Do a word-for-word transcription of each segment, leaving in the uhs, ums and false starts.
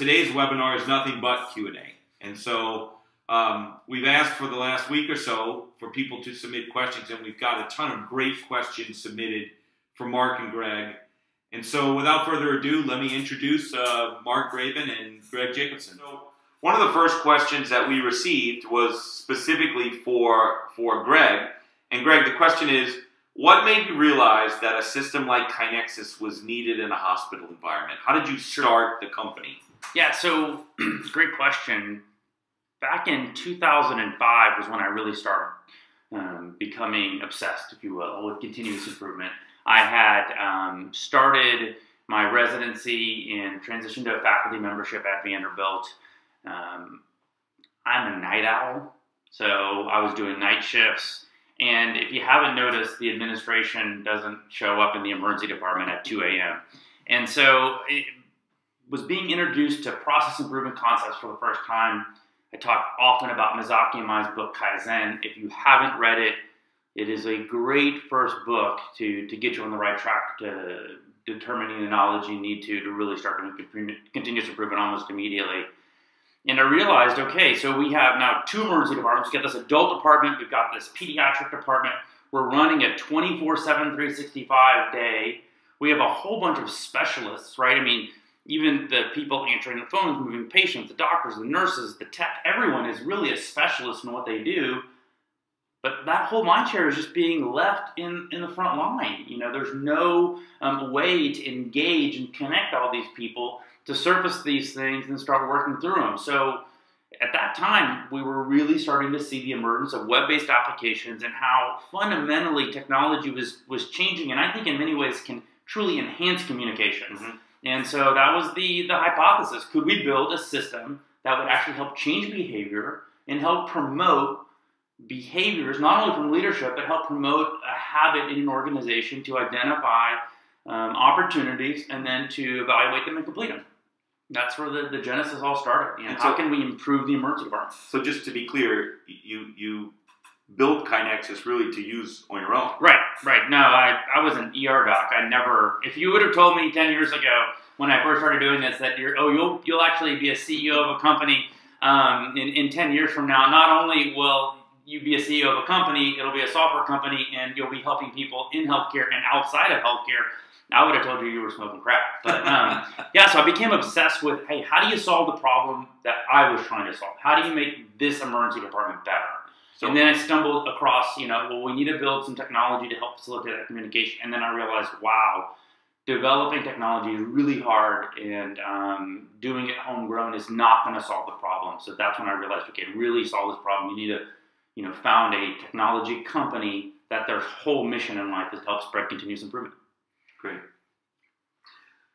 today's webinar is nothing but Q and A. And so um, we've asked for the last week or so for people to submit questions, and we've got a ton of great questions submitted from Mark and Greg. And so without further ado, let me introduce uh, Mark Graban and Greg Jacobson. So one of the first questions that we received was specifically for, for Greg. And Greg, the question is, what made you realize that a system like KaiNexus was needed in a hospital environment? How did you start the company? Yeah, so great question. Back in two thousand five was when I really started um, becoming obsessed, if you will, with continuous improvement. I had um, started my residency and transitioned to a faculty membership at Vanderbilt. Um, I'm a night owl, so I was doing night shifts. And if you haven't noticed, the administration doesn't show up in the emergency department at two A M And so it was being introduced to process improvement concepts for the first time. I talk often about Masaaki Imai's book, Kaizen. If you haven't read it, it is a great first book to, to get you on the right track to determining the knowledge you need to to really start doing continuous improvement almost immediately. And I realized, okay, so we have now two emergency departments. We've got this adult department. We've got this pediatric department. We're running a twenty-four seven, three sixty-five day. We have a whole bunch of specialists, right? I mean, even the people answering the phones, moving patients, the doctors, the nurses, the tech, everyone is really a specialist in what they do. But that whole mind share is just being left in, in the front line. You know, there's no um, way to engage and connect all these people to surface these things and start working through them. So at that time, we were really starting to see the emergence of web-based applications and how fundamentally technology was, was changing, and I think in many ways can truly enhance communications. Mm-hmm. And so that was the, the hypothesis. Could we build a system that would actually help change behavior and help promote behaviors, not only from leadership, but help promote a habit in an organization to identify um, opportunities and then to evaluate them and complete them? That's where the, the genesis all started. You know, how so, can we improve the emergency department? So just to be clear, you you built KaiNexus really to use on your own. Right, right. No, I, I was an E R doc. I never, if you would have told me ten years ago when I first started doing this that you're, oh, you'll, you'll actually be a C E O of a company um, in, in ten years from now, not only will you be a C E O of a company, it'll be a software company, and you'll be helping people in healthcare and outside of healthcare. I would have told you you were smoking crap. But um, yeah, so I became obsessed with, hey, how do you solve the problem that I was trying to solve? How do you make this emergency department better? So, and then I stumbled across, you know, well, we need to build some technology to help facilitate that communication. And then I realized, wow, developing technology is really hard, and um, doing it homegrown is not going to solve the problem. So that's when I realized, okay, really solve this problem, you need to, you know, found a technology company that their whole mission in life is to help spread continuous improvement. Great.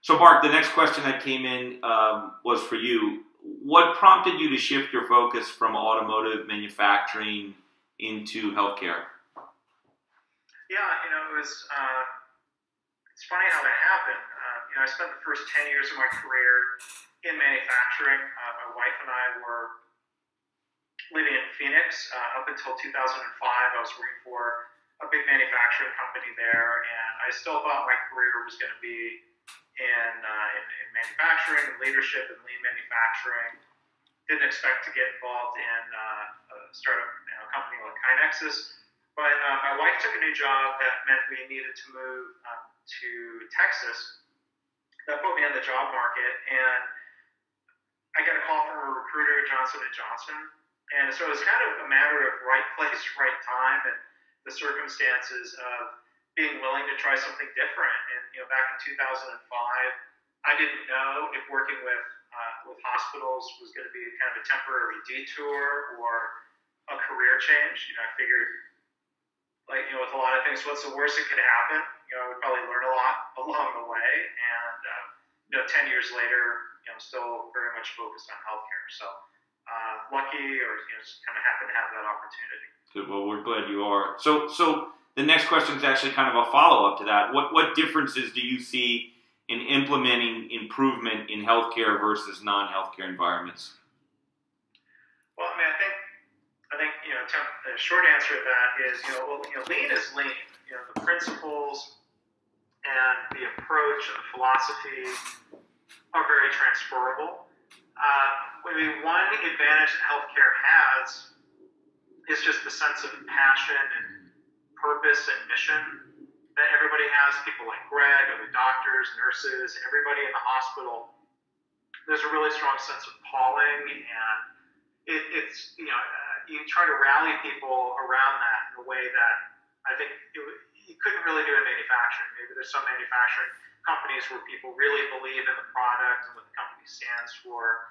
So, Mark, the next question that came in um, was for you. What prompted you to shift your focus from automotive manufacturing into healthcare? Yeah, you know, it was, uh, it's funny how that happened. Uh, you know, I spent the first ten years of my career in manufacturing. Uh, my wife and I were living in Phoenix uh, up until two thousand five. I was working for a big manufacturing company there, and I still thought my career was going to be in, uh, in, in manufacturing, leadership, and lean manufacturing. Didn't expect to get involved in uh, a startup, you know, company like KaiNexus. But uh, my wife took a new job that meant we needed to move um, to Texas. That put me on the job market, and I got a call from a recruiter, Johnson and Johnson. And so it was kind of a matter of right place, right time, and the circumstances of being willing to try something different. And, you know, back in two thousand five, I didn't know if working with, uh, with hospitals was going to be kind of a temporary detour or a career change. You know, I figured, like, you know, with a lot of things, what's the worst that could happen? You know, I would probably learn a lot along the way. And, uh, you know, ten years later, you know, I'm still very much focused on healthcare. So, Uh, lucky, or, you know, just kind of happen to have that opportunity. Good. Well, we're glad you are. So, so the next question is actually kind of a follow-up to that. What what differences do you see in implementing improvement in healthcare versus non-healthcare environments? Well, I mean, I think I think you know, the short answer to that is, you know, well, you know, lean is lean. You know, the principles and the approach and the philosophy are very transferable. I mean, one advantage that healthcare has is just the sense of passion and purpose and mission that everybody has. People like Greg, other doctors, nurses, everybody in the hospital, there's a really strong sense of calling, and it, it's, you know, uh, you try to rally people around that in a way that I think it, you couldn't really do in manufacturing. Maybe there's some manufacturing companies where people really believe in the product and what the company stands for.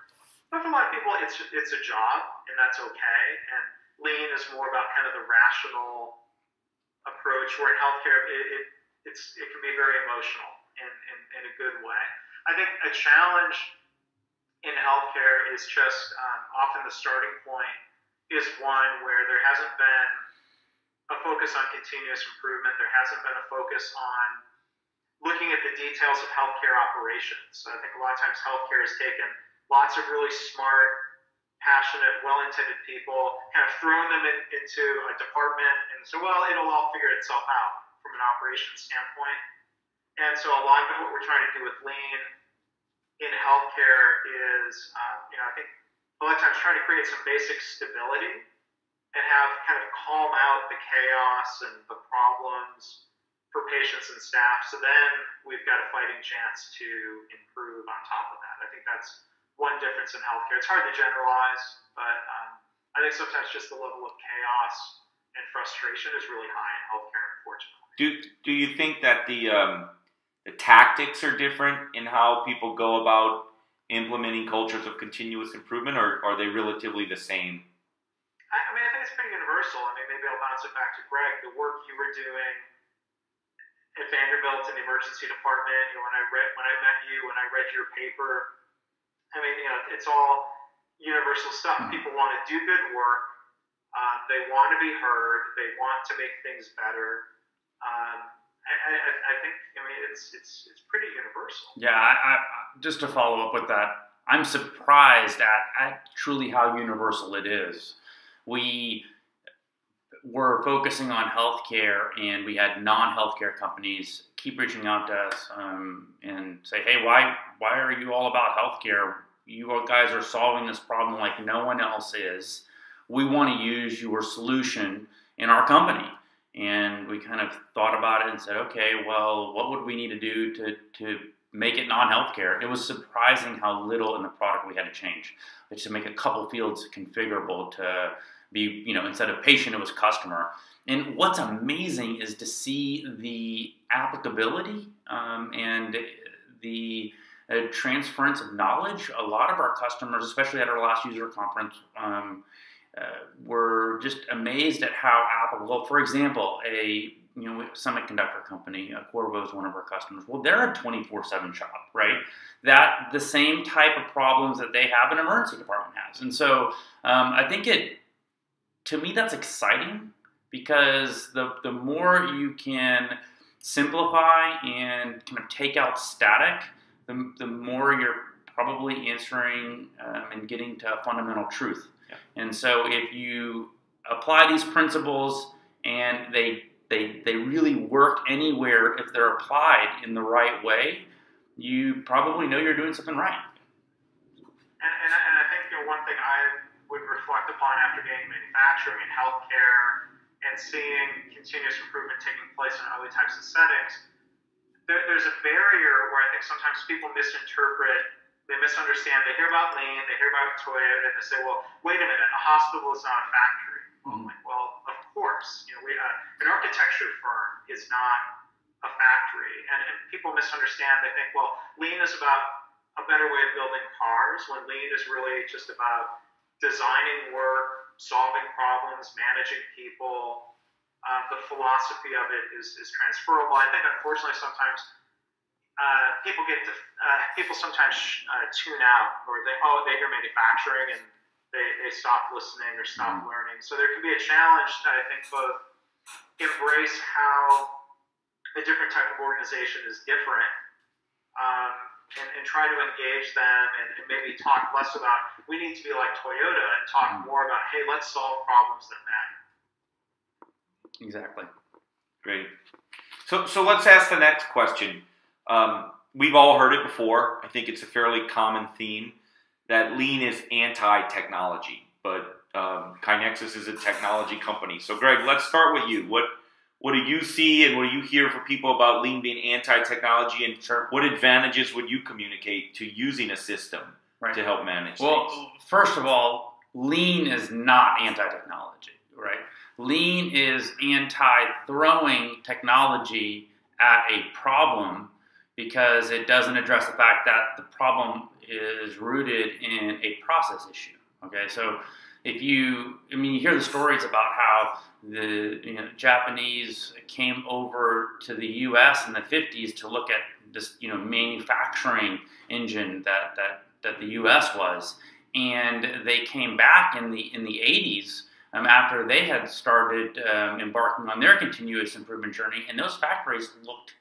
But for a lot of people, it's it's a job, and that's okay. And Lean is more about kind of the rational approach, where in healthcare, it, it, it's, it can be very emotional in, in, in a good way. I think a challenge in healthcare is just um, often the starting point is one where there hasn't been a focus on continuous improvement. There hasn't been a focus on looking at the details of healthcare operations. So I think a lot of times healthcare has taken lots of really smart, passionate, well-intended people, kind of thrown them in, into a department, and so, well, it'll all figure itself out from an operations standpoint. And so a lot of what we're trying to do with Lean in healthcare is, uh, you know, I think a lot of times trying to create some basic stability and have kind of calm out the chaos and the problems for patients and staff, so then we've got a fighting chance to improve on top of that. I think that's one difference in healthcare. It's hard to generalize, but um, I think sometimes just the level of chaos and frustration is really high in healthcare, unfortunately. Do Do you think that the um, the tactics are different in how people go about implementing cultures of continuous improvement, or are they relatively the same? I, I mean, I think it's pretty universal. I mean, maybe I'll bounce it back to Greg. The work you were doing at Vanderbilt in the emergency department, you know, when I read, when I met you, when I read your paper, I mean, you know, it's all universal stuff. People want to do good work. Um, they want to be heard. They want to make things better. Um, I, I, I think, I mean, it's it's it's pretty universal. Yeah, I, I, just to follow up with that, I'm surprised at, at truly how universal it is. We were focusing on healthcare, and we had non-healthcare companies keep reaching out to us um, and say, hey, why why are you all about healthcare? You guys are solving this problem like no one else is. We want to use your solution in our company. And we kind of thought about it and said, okay, well, what would we need to do to, to make it non-healthcare? It was surprising how little in the product we had to change, which to make a couple fields configurable to be, you know, instead of patient, it was customer. And what's amazing is to see the applicability um, and the uh, transference of knowledge. A lot of our customers, especially at our last user conference, um, uh, were just amazed at how applicable. For example, a you know semiconductor company, uh, Corvo is one of our customers. Well, they're a twenty-four seven shop, right? That the same type of problems that they have an emergency department has. And so um, I think it. To me, that's exciting, because the, the more you can simplify and kind of take out static, the, the more you're probably answering um, and getting to fundamental truth. Yeah. And so if you apply these principles and they, they, they really work anywhere, if they're applied in the right way, you probably know you're doing something right. And, and, and I think the one thing I would reflect upon after getting manufacturing and healthcare and seeing continuous improvement taking place in other types of settings, there, there's a barrier where I think sometimes people misinterpret, they misunderstand, they hear about Lean, they hear about Toyota, and they say, well, wait a minute, a hospital is not a factory. Mm-hmm. Like, well, of course, you know, we, uh, an architecture firm is not a factory. And, and people misunderstand, they think, well, Lean is about a better way of building cars, when Lean is really just about designing work, solving problems, managing people. Uh, the philosophy of it is, is transferable. I think, unfortunately, sometimes uh, people get to, uh, people sometimes uh, tune out, or they oh they hear manufacturing and they, they stop listening or stop mm-hmm. learning. So there can be a challenge to, I think, both embrace how a different type of organization is different. Um, And, and try to engage them and, and maybe talk less about, we need to be like Toyota, and talk more about, hey, let's solve problems that matter. Exactly. Great. So, so let's ask the next question. Um, we've all heard it before. I think it's a fairly common theme. that Lean is anti-technology, but um, KaiNexus is a technology company. So Greg, let's start with you. What what do you see and what do you hear from people about Lean being anti-technology, and sure. what advantages would you communicate to using a system right. to help manage well, things? Well, first of all, Lean is not anti-technology, right? Lean is anti-throwing technology at a problem because it doesn't address the fact that the problem is rooted in a process issue. Okay, so if you, I mean, you hear the stories about how the you know, Japanese came over to the U S in the fifties to look at this, you know, manufacturing engine that that that the U S was, and they came back in the in the eighties. Um, after they had started um, embarking on their continuous improvement journey, and those factories looked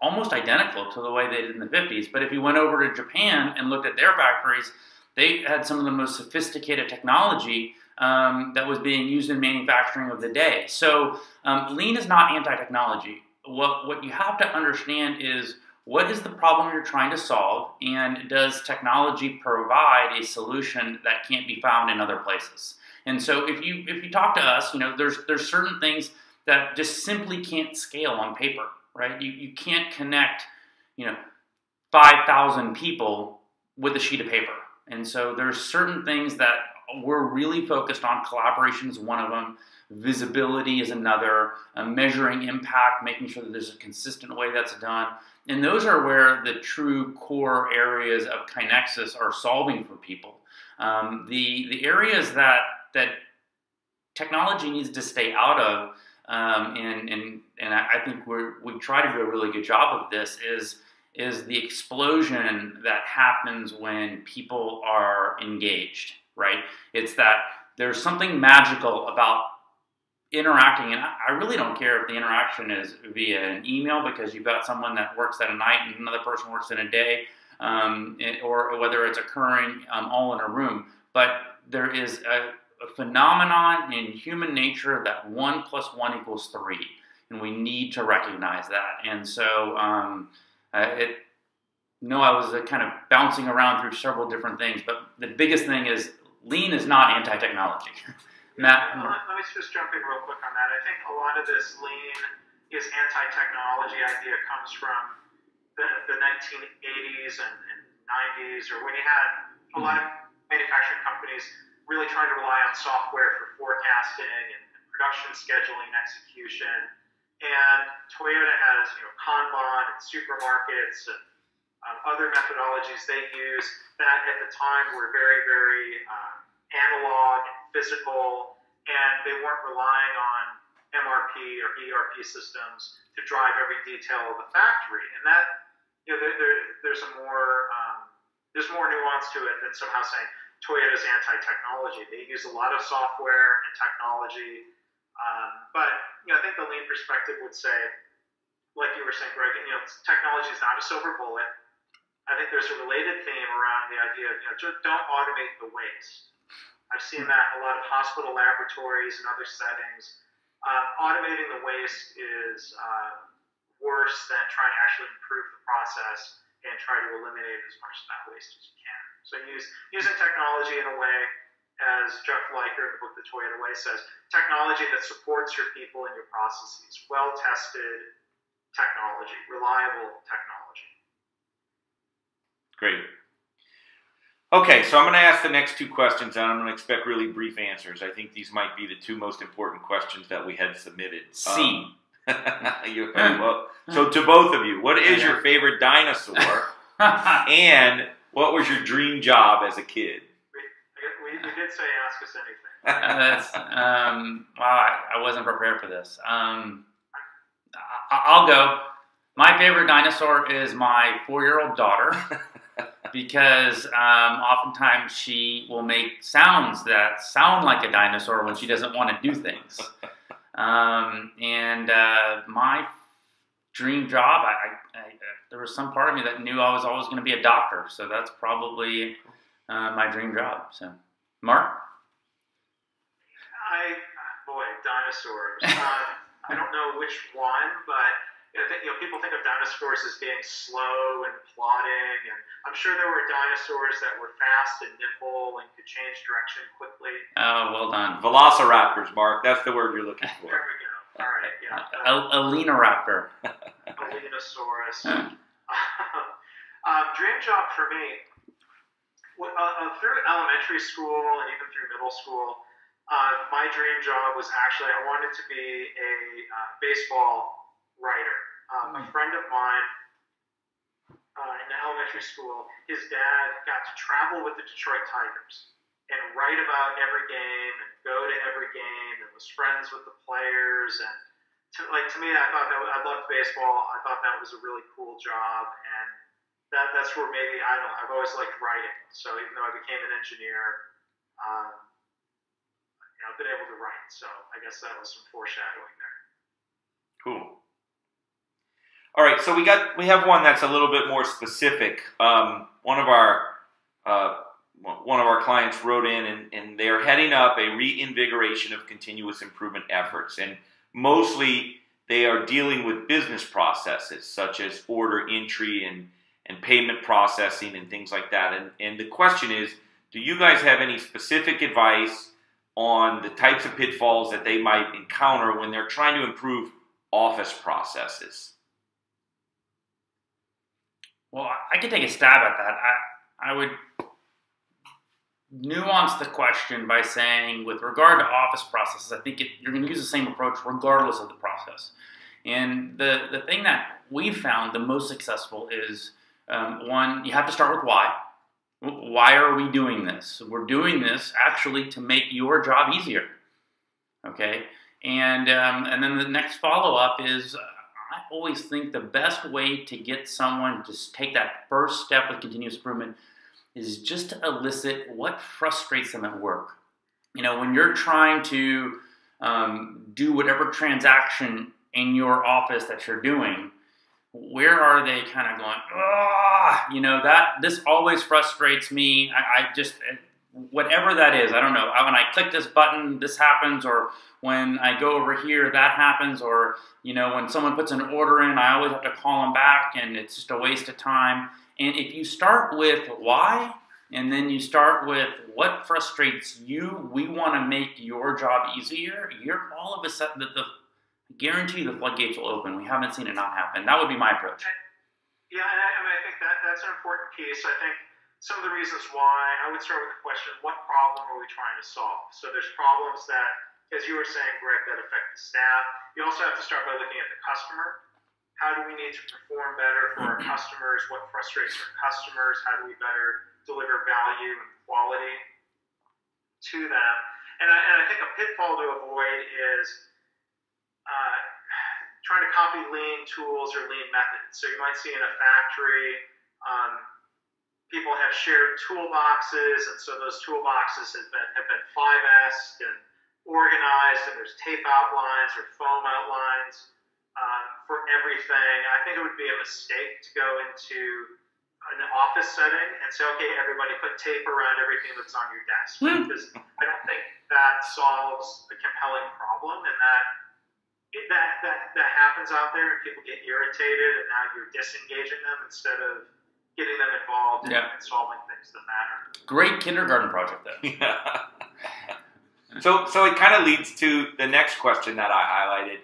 almost identical to the way they did in the fifties. But if you went over to Japan and looked at their factories, they had some of the most sophisticated technology um, that was being used in manufacturing of the day. So um, Lean is not anti-technology. What, what you have to understand is what is the problem you're trying to solve, and does technology provide a solution that can't be found in other places? And so if you if you talk to us, you know, there's there's certain things that just simply can't scale on paper, right? You you can't connect, you know, five thousand people with a sheet of paper. And so there's certain things that we're really focused on. Collaboration is one of them. Visibility is another. Uh, measuring impact, making sure that there's a consistent way that's done. And those are where the true core areas of KaiNexus are solving for people. Um, the the areas that that technology needs to stay out of, um, and, and, and I think we're, we try to do a really good job of this, is, is the explosion that happens when people are engaged, right? It's that there's something magical about interacting, and I really don't care if the interaction is via an email because you've got someone that works at a night and another person works in a day, um, or whether it's occurring um, all in a room, but there is a a phenomenon in human nature that one plus one equals three, and we need to recognize that. And so, um, uh, it, no, I was uh, kind of bouncing around through several different things, but the biggest thing is Lean is not anti-technology. Matt, yeah, let, let me just jump in real quick on that. I think a lot of this Lean is anti-technology idea comes from the, the nineteen eighties and, and nineties, or when you had a mm-hmm. lot of manufacturing companies really trying to rely on software for forecasting and production scheduling and execution. And Toyota has, you know, Kanban and supermarkets and um, other methodologies they use that at the time were very, very uh, analog and physical, and they weren't relying on M R P or E R P systems to drive every detail of the factory. And that, you know, there, there, there's a more, um, there's more nuance to it than somehow saying Toyota's anti-technology. They use a lot of software and technology, um, but you know, I think the Lean perspective would say, like you were saying, Greg, you know, technology is not a silver bullet. I think there's a related theme around the idea of, you know, don't automate the waste. I've seen that in a lot of hospital laboratories and other settings. Uh, automating the waste is uh, worse than trying to actually improve the process and try to eliminate as much of that waste as you can. So use, using technology in a way, as Jeff Liker in the book The Toyota Way says, technology that supports your people and your processes, well-tested technology, reliable technology. Great. Okay, so I'm going to ask the next two questions, and I'm going to expect really brief answers. I think these might be the two most important questions that we had submitted. C. Um, you, well, so to both of you, what is your favorite dinosaur? And what was your dream job as a kid? We, we, we did say ask us anything. That's, um, wow, I, I wasn't prepared for this. Um, I, I'll go. My favorite dinosaur is my four-year-old daughter because um, oftentimes she will make sounds that sound like a dinosaur when she doesn't want to do things. Um, and uh, my dream job, I, I, I, there was some part of me that knew I was always going to be a doctor, so that's probably uh, my dream job. So, Mark? I, boy, dinosaurs. uh, I don't know which one, but You know, th- you know, people think of dinosaurs as being slow and plodding, and I'm sure there were dinosaurs that were fast and nimble and could change direction quickly. Oh, well done. Velociraptors, Mark. That's the word you're looking for. There we go. All right, yeah. Uh, Alenaraptor. Alenosaurus. um, dream job for me, uh, uh, through elementary school and even through middle school, uh, my dream job was actually, I wanted to be a uh, baseball writer. Um, a friend of mine uh, in elementary school, his dad got to travel with the Detroit Tigers and write about every game and go to every game and was friends with the players. And to, like to me, I thought that I loved baseball. I thought that was a really cool job, and that that's where maybe I don't. I've always liked writing. So even though I became an engineer, um, you know, I've been able to write. So I guess that was some foreshadowing there. Cool. All right, so we got we have one that's a little bit more specific. Um, one of our uh, one of our clients wrote in, and, and they're heading up a reinvigoration of continuous improvement efforts, and mostly they are dealing with business processes such as order entry and and payment processing and things like that. And and the question is, do you guys have any specific advice on the types of pitfalls that they might encounter when they're trying to improve office processes? Well, I could take a stab at that. I, I would nuance the question by saying, with regard to office processes, I think it, you're going to use the same approach regardless of the process. And the, the thing that we've found the most successful is, um, one, you have to start with why. Why are we doing this? We're doing this actually to make your job easier. Okay? And, um, and then the next follow-up is... I always think the best way to get someone to take that first step with continuous improvement is just to elicit what frustrates them at work. You know, when you're trying to um, do whatever transaction in your office that you're doing, where are they kind of going, ah, you know, that this always frustrates me. I, I just, whatever that is, I don't know. When I click this button, this happens, or when I go over here, that happens, or, you know, when someone puts an order in, I always have to call them back, and it's just a waste of time. And if you start with why, and then you start with what frustrates you, we want to make your job easier, you're all of a sudden, the, the guarantee the floodgates will open. We haven't seen it not happen. That would be my approach. Yeah, and I, I, mean, I think that, that's an important piece. I think some of the reasons why, I would start with the question, what problem are we trying to solve? So there's problems that, as you were saying, Greg, that affect the staff. You also have to start by looking at the customer. How do we need to perform better for our customers? What frustrates our customers? How do we better deliver value and quality to them? And I, and I think a pitfall to avoid is uh, trying to copy lean tools or lean methods. So you might see in a factory, um, people have shared toolboxes, and so those toolboxes have been, have been five S and organized, and there's tape outlines or foam outlines um, for everything. I think it would be a mistake to go into an office setting and say, okay, everybody put tape around everything that's on your desk, because I don't think that solves a compelling problem, and that that that, that happens out there, and people get irritated, and now you're disengaging them instead of getting them involved in, yeah, and solving things that matter. Great kindergarten project, though. Yeah. So, so it kind of leads to the next question that I highlighted.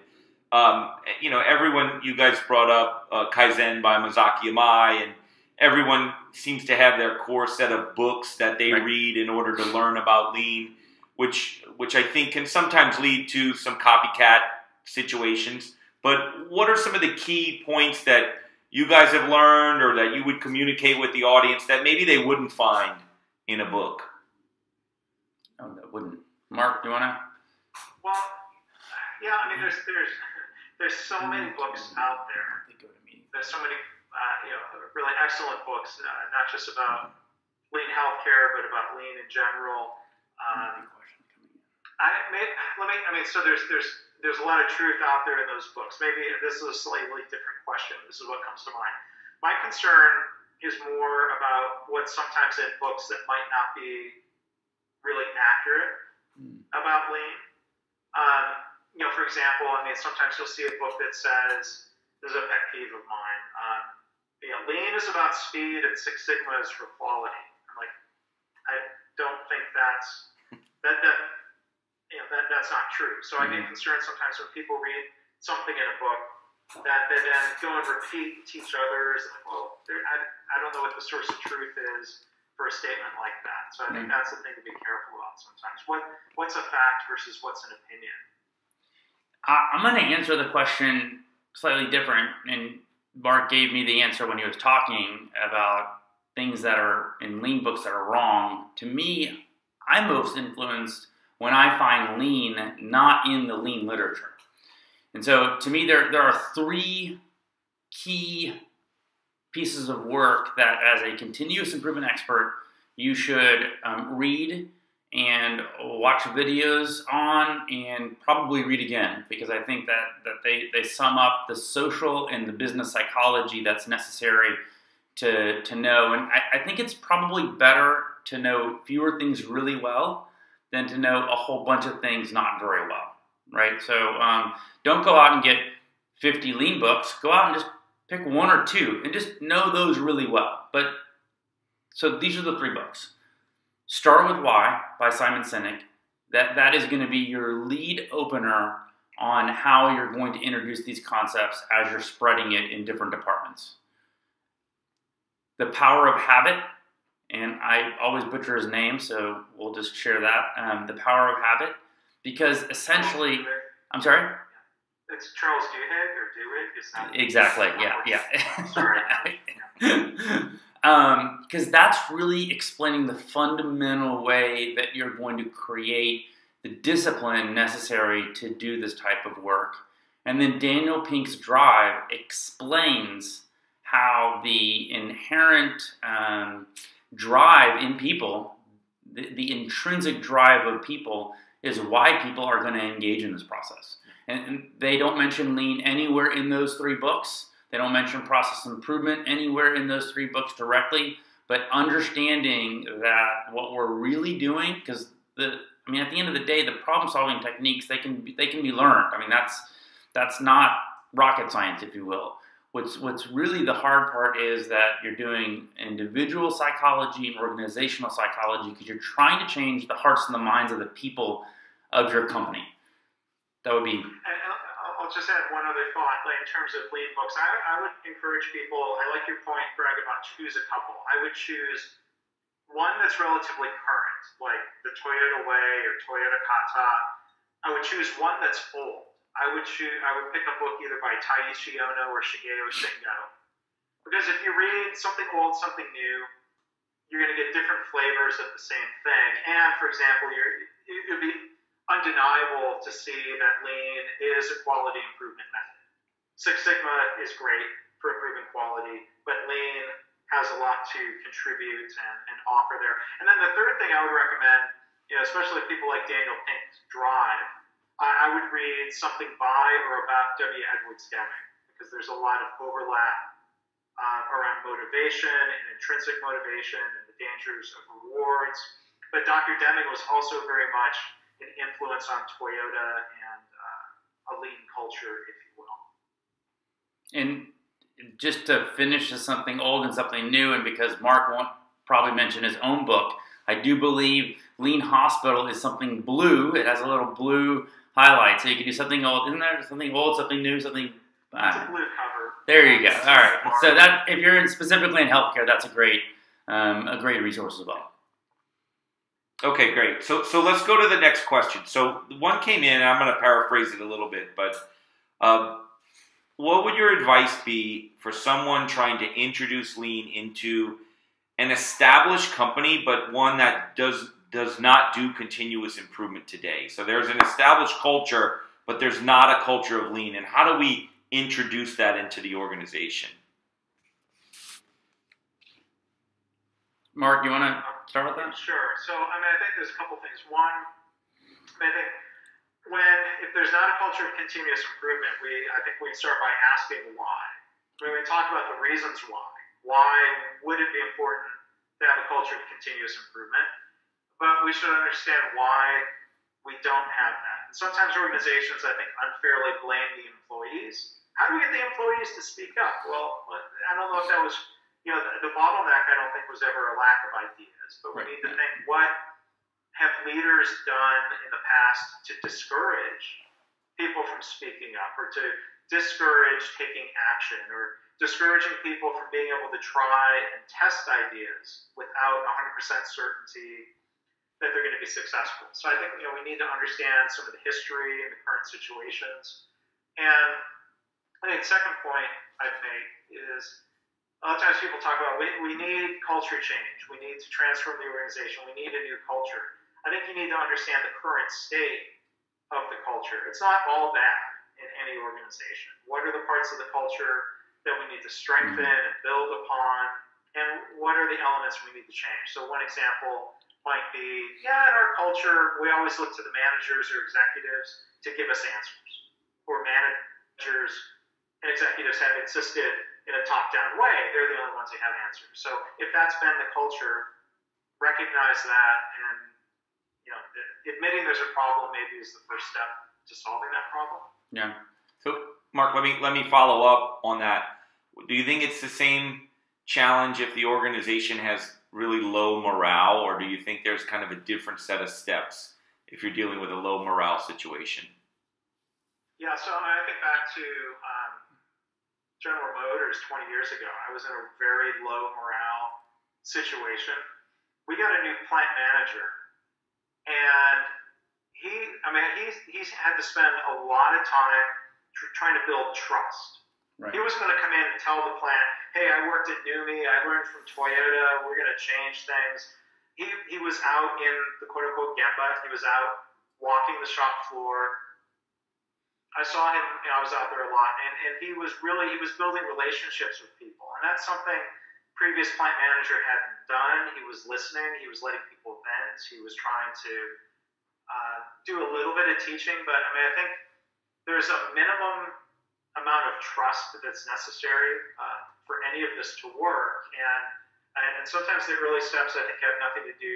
Um, you know, everyone, you guys brought up uh, Kaizen by Masaaki Imai, and everyone seems to have their core set of books that they right. read in order to learn about Lean, which, which I think can sometimes lead to some copycat situations. But what are some of the key points that you guys have learned or that you would communicate with the audience that maybe they wouldn't find in a book? Oh, that wouldn't. Mark, do you want to? Well, yeah, I mean, there's there's there's so many books out there. There's so many, uh, you know, really excellent books, uh, not just about lean healthcare, but about lean in general. Um, I may, let me. I mean, so there's there's there's a lot of truth out there in those books. Maybe this is a slightly different question. This is what comes to mind. My concern is more about what's sometimes in books that might not be really accurate about lean. Um, you know, for example, I mean, sometimes you'll see a book that says, This is a pet peeve of mine. Um, you know, Lean is about speed and Six Sigma is for quality. I'm like, I don't think that's that that you know that that's not true. So I get concerned sometimes when people read something in a book that they then go and repeat and teach others. And well, I I don't know what the source of truth is for a statement like that. So I think that's the thing to be careful about sometimes. What what's a fact versus what's an opinion? Uh, I'm going to answer the question slightly different, and Mark gave me the answer when he was talking about things that are in Lean books that are wrong. To me, I'm most influenced when I find Lean not in the Lean literature. And so to me, there, there are three key pieces of work that as a continuous improvement expert, you should um, read and watch videos on and probably read again, because I think that, that they, they sum up the social and the business psychology that's necessary to, to know. And I, I think it's probably better to know fewer things really well than to know a whole bunch of things not very well, right? So um, don't go out and get fifty Lean books. Go out and just pick one or two and just know those really well. But so these are the three books. Start With Why by Simon Sinek. That, that is going to be your lead opener on how you're going to introduce these concepts as you're spreading it in different departments. The Power of Habit, and I always butcher his name, so we'll just share that. Um, the Power of Habit, because essentially, I'm sorry? It's Charles Duhigg or Duhigg? Exactly, yeah, yeah. Sorry. Um, because that's really explaining the fundamental way that you're going to create the discipline necessary to do this type of work. And then Daniel Pink's Drive explains how the inherent um, drive in people, the, the intrinsic drive of people, is why people are going to engage in this process. And, and they don't mention Lean anywhere in those three books. They don't mention process improvement anywhere in those three books directly, but understanding that what we're really doing, because the, I mean, at the end of the day, the problem-solving techniques, they can be, they can be learned. I mean, that's that's not rocket science, if you will. What's what's really the hard part is that you're doing individual psychology and organizational psychology because you're trying to change the hearts and the minds of the people of your company. That would be. I'll just add one other thought, like in terms of Lean books. I, I would encourage people, I like your point, Greg, about choose a couple. I would choose one that's relatively current, like the Toyota Way or Toyota Kata. I would choose one that's old. I would choose, I would pick a book either by Taiichi Ohno or Shigeo Shingo. Because if you read something old, something new, you're going to get different flavors of the same thing. And, for example, you're, it would be undeniable to see that Lean is a quality improvement method. Six Sigma is great for improving quality, but Lean has a lot to contribute and, and offer there. And then the third thing I would recommend, you know, especially people like Daniel Pink's Drive, I, I would read something by or about W. Edwards Deming, because there's a lot of overlap uh, around motivation and intrinsic motivation and the dangers of rewards. But Doctor Deming was also very much an influence on Toyota and uh, a Lean culture, if you will. And just to finish with something old and something new, and because Mark won't probably mention his own book, I do believe Lean Hospital is something blue. It has a little blue highlight, so you can do something old. Isn't there something old, something new, something... Uh, it's a blue cover. There you go. All right. So that, if you're in, specifically in healthcare, that's a great, um, a great resource as well. Okay, great. So so let's go to the next question. So one came in, and I'm going to paraphrase it a little bit, but um, what would your advice be for someone trying to introduce Lean into an established company, but one that does does not do continuous improvement today? So there's an established culture, but there's not a culture of Lean, and how do we introduce that into the organization? Mark, you want to start with that? Sure. So, I mean, I think there's a couple things. One, I think when, if there's not a culture of continuous improvement, we, I think we start by asking why. When we talk about the reasons why, why would it be important to have a culture of continuous improvement? But we should understand why we don't have that. And sometimes organizations, I think, unfairly blame the employees. How do we get the employees to speak up? Well, I don't know if that was, you know, the, the bottleneck I don't think was ever a lack of ideas, but we right. need to think, what have leaders done in the past to discourage people from speaking up, or to discourage taking action, or discouraging people from being able to try and test ideas without one hundred percent certainty that they're going to be successful. So I think, you know, we need to understand some of the history and the current situations. And I think the second point I'd make is, a lot of times people talk about, we, we need culture change. We need to transform the organization. We need a new culture. I think you need to understand the current state of the culture. It's not all bad in any organization. What are the parts of the culture that we need to strengthen and build upon, and what are the elements we need to change? So one example might be, yeah, in our culture, we always look to the managers or executives to give us answers, or managers and executives have insisted in a top-down way, they're the only ones who have answers. So if that's been the culture, recognize that, and you know, admitting there's a problem maybe is the first step to solving that problem. Yeah. So, Mark, let me let me follow up on that. Do you think it's the same challenge if the organization has really low morale, or do you think there's kind of a different set of steps if you're dealing with a low morale situation? Yeah, so I think back to um, General Motors twenty years ago. I was in a very low morale situation. We got a new plant manager, and he, I mean, he's, he's had to spend a lot of time trying to build trust. Right. He was going to come in and tell the plant, hey, I worked at Numi, I learned from Toyota, we're going to change things. He, he was out in the quote-unquote Gemba. He was out walking the shop floor. I saw him, you know, I was out there a lot, and, and he was really, he was building relationships with people, and that's something previous plant manager hadn't done. He was listening, he was letting people vent, he was trying to uh, do a little bit of teaching, but I mean, I think there's a minimum amount of trust that's necessary uh, for any of this to work. And, and sometimes the early steps, I think, have nothing to do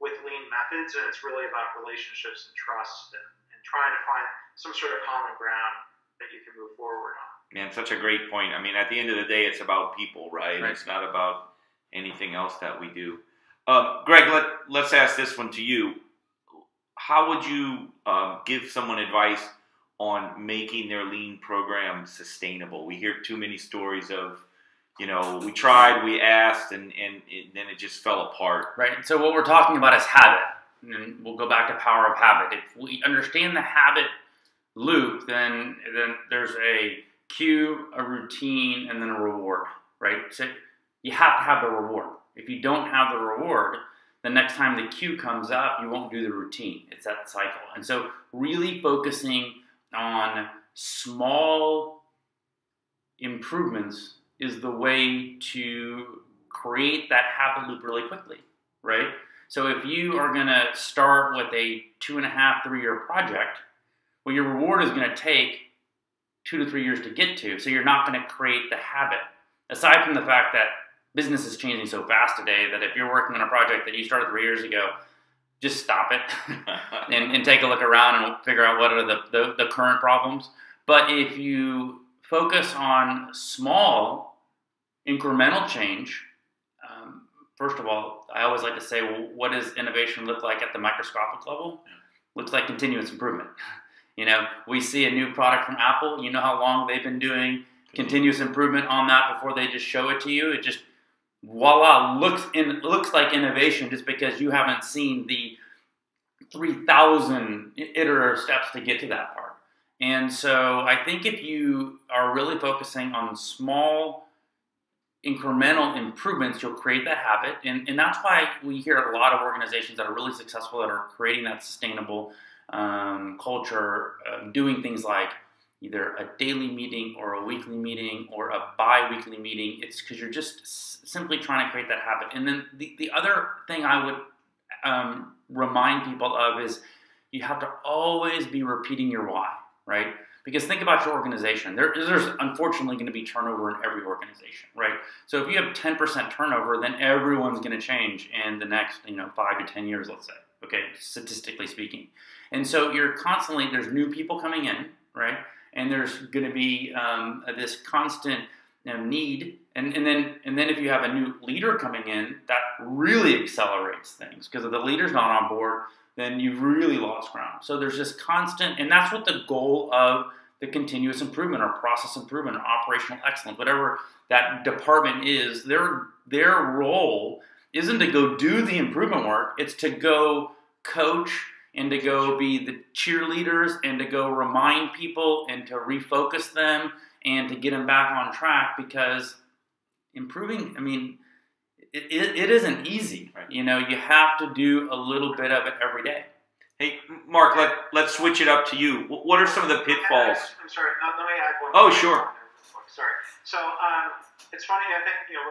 with lean methods, and it's really about relationships and trust, and, and trying to find some sort of common ground that you can move forward on. Man, such a great point. I mean, at the end of the day, it's about people, right? right. It's not about anything else that we do. Um, Greg, let, let's ask this one to you. How would you um, give someone advice on making their lean program sustainable? We hear too many stories of, you know, we tried, we asked, and, and, and then it just fell apart. Right, so what we're talking about is habit, and we'll go back to power of habit. If we understand the habit loop, then, then there's a cue, a routine, and then a reward, right? So you have to have the reward. If you don't have the reward, the next time the cue comes up, you won't do the routine. It's that cycle. And so really focusing on small improvements is the way to create that habit loop really quickly, right? So if you are going to start with a two and a half, three year project, well, your reward is going to take two to three years to get to, so you're not going to create the habit. Aside from the fact that business is changing so fast today that if you're working on a project that you started three years ago, just stop it and, and take a look around and figure out what are the, the, the current problems. But if you focus on small incremental change, um, first of all, I always like to say, well, what does innovation look like at the microscopic level? Looks like continuous improvement. You know, we see a new product from Apple. You know how long they've been doing continuous improvement on that before they just show it to you. It just voila, looks in, looks like innovation just because you haven't seen the three thousand iterative steps to get to that part. And so I think if you are really focusing on small incremental improvements, you'll create that habit. And, and that's why we hear a lot of organizations that are really successful that are creating that sustainable um, culture, uh, doing things like either a daily meeting or a weekly meeting or a bi-weekly meeting. It's because you're just s simply trying to create that habit. And then the, the other thing I would um, remind people of is you have to always be repeating your why, right? Because think about your organization. There, there's unfortunately going to be turnover in every organization, right? So if you have ten percent turnover, then everyone's going to change in the next, you know, five to ten years, let's say, okay, statistically speaking. And so you're constantly, there's new people coming in, right? and there's going to be um, this constant um, need. And, and then and then if you have a new leader coming in, that really accelerates things, because if the leader's not on board, then you've really lost ground. So there's this constant, and that's what the goal of the continuous improvement or process improvement or operational excellence, whatever that department is, their, their role isn't to go do the improvement work, it's to go coach and to go be the cheerleaders and to go remind people and to refocus them and to get them back on track, because improving, I mean, it, it, it isn't easy. Right. You know, you have to do a little bit of it every day. Hey, Mark, let, let's switch it up to you. What are some of the pitfalls? I'm sorry, no, let me add one. Oh, sure. Sorry. So um, it's funny, I think, you know,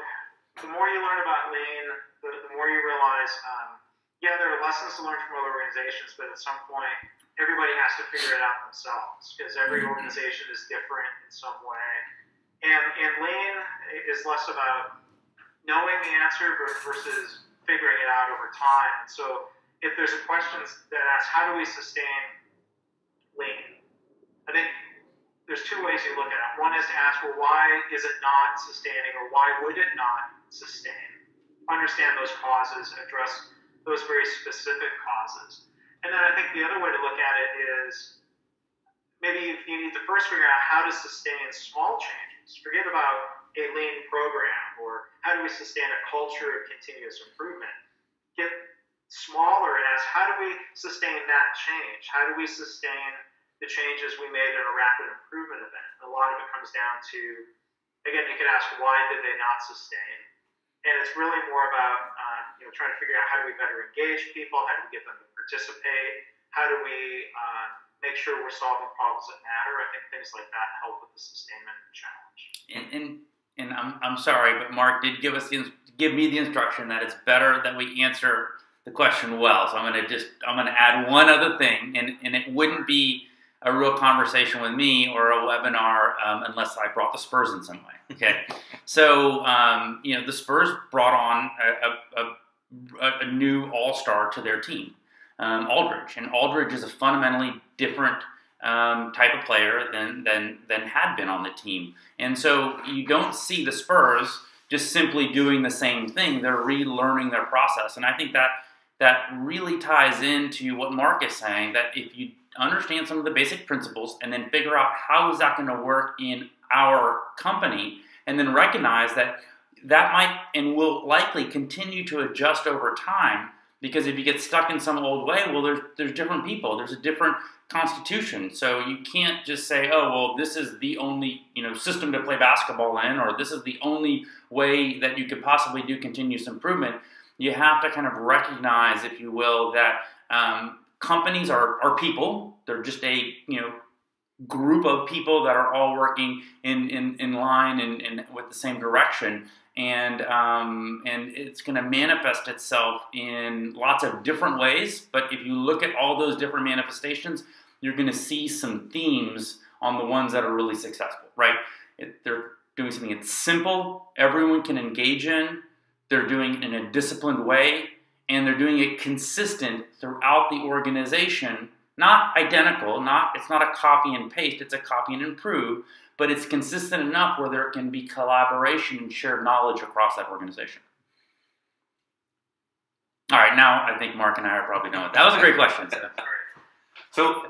the more you learn about Lean, the, the more you realize, um, yeah, there are lessons to learn from other organizations, but at some point, everybody has to figure it out themselves, because every organization is different in some way. And, and Lean is less about knowing the answer versus figuring it out over time. And so if there's a question that asks, how do we sustain Lean? I think there's two ways you look at it. One is to ask, well, why is it not sustaining, or why would it not sustain? Understand those causes, address those very specific causes. And then I think the other way to look at it is, maybe you need to first figure out how to sustain small changes. Forget about a Lean program, or how do we sustain a culture of continuous improvement? Get smaller and ask, how do we sustain that change? How do we sustain the changes we made in a rapid improvement event? A lot of it comes down to, again, you could ask, why did they not sustain? And it's really more about uh, you know, trying to figure out how do we better engage people, how do we get them to participate, how do we uh, make sure we're solving problems that matter. I think things like that help with the sustainment and challenge. And and, and I'm I'm sorry, but Mark did give us the, give me the instruction that it's better that we answer the question well. So I'm gonna just I'm gonna add one other thing, and and it wouldn't be a real conversation with me or a webinar um, unless I brought the Spurs in some way. Okay, so um, you know, the Spurs brought on a, a, a, a new all-star to their team, um, Aldridge, and Aldridge is a fundamentally different um, type of player than than than had been on the team, and so you don't see the Spurs just simply doing the same thing. They're relearning their process, and I think that that really ties into what Mark is saying, that if you understand some of the basic principles and then figure out how is that going to work in our company, and then recognize that that might and will likely continue to adjust over time, because if you get stuck in some old way, well, there's, there's different people, there's a different constitution. So you can't just say, oh, well, this is the only, you know, system to play basketball in, or this is the only way that you could possibly do continuous improvement. You have to kind of recognize, if you will, that um, companies are, are people. They're just a, you know, group of people that are all working in, in, in line and, and with the same direction. And, um, and it's going to manifest itself in lots of different ways. But if you look at all those different manifestations, you're going to see some themes on the ones that are really successful, right? It, they're doing something that's simple, everyone can engage in. They're doing it in a disciplined way, and they're doing it consistent throughout the organization. Not identical, not it's not a copy and paste, it's a copy and improve, but it's consistent enough where there can be collaboration and shared knowledge across that organization. All right, now I think Mark and I are probably done with that. That was a great question. So. so,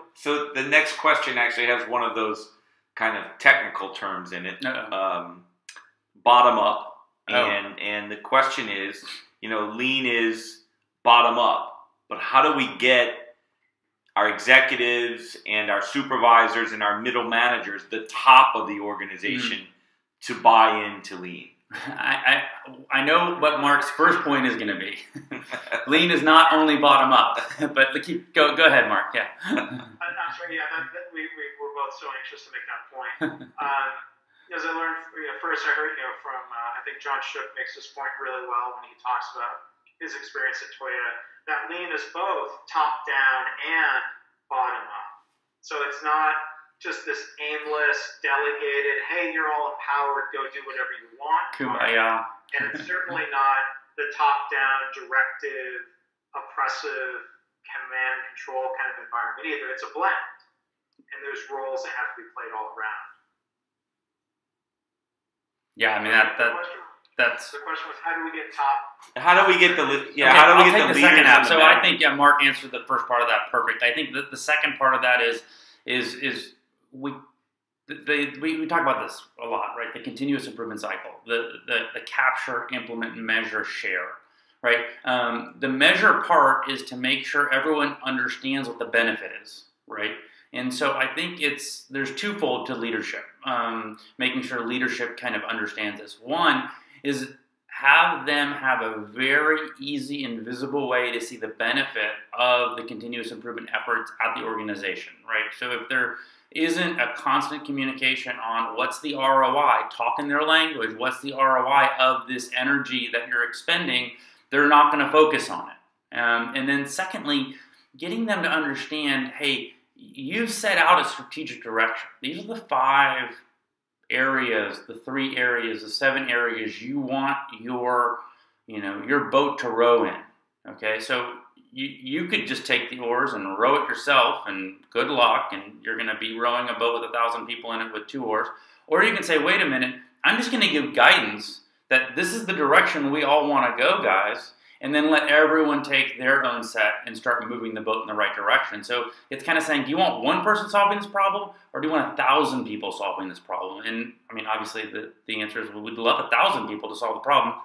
so the next question actually has one of those kind of technical terms in it, uh-oh. um, bottom up. Oh. And, and the question is, you know, Lean is bottom up, but how do we get our executives and our supervisors and our middle managers, the top of the organization, mm. to buy into Lean? I, I, I know what Mark's first point is going to be. Lean is not only bottom up, but keep, go, go ahead, Mark. Yeah. I'm sorry, yeah, that, that we, we were both so anxious to make that point. Um, As I learned, you know, first I heard, you know, from, uh, I think John Shook makes this point really well when he talks about his experience at Toyota, that Lean is both top-down and bottom-up. So it's not just this aimless, delegated, hey, you're all empowered, go do whatever you want. Kumbaya. And it's certainly not the top-down, directive, oppressive, command-control kind of environment either. It's a blend. and there's roles that have to be played all around. Yeah, I mean that that that's the question was how do we get top? How do we get the yeah? Okay, how do we I'll get the, the second half? So back. I think yeah, Mark answered the first part of that perfect. I think that the second part of that is is is we the, we we talk about this a lot, right? The continuous improvement cycle, the the, the capture, implement, measure, share. Right. Um, the measure part is to make sure everyone understands what the benefit is. Right. And so I think it's there's twofold to leadership, um, making sure leadership kind of understands this. One is have them have a very easy and visible way to see the benefit of the continuous improvement efforts at the organization. Right. So if they're isn't a constant communication on what's the R O I, talk in their language, what's the R O I of this energy that you're expending, they're not going to focus on it. Um, and then secondly, getting them to understand, hey, you've set out a strategic direction. These are the five areas, the three areas, the seven areas you want your, you know, your boat to row in. Okay, so you, you could just take the oars and row it yourself and good luck, and you're going to be rowing a boat with a thousand people in it with two oars. Or you can say, wait a minute, I'm just going to give guidance that this is the direction we all want to go, guys, and then let everyone take their own set and start moving the boat in the right direction. So it's kind of saying, do you want one person solving this problem, or do you want a thousand people solving this problem? And I mean, obviously the, the answer is, well, we'd love a thousand people to solve the problem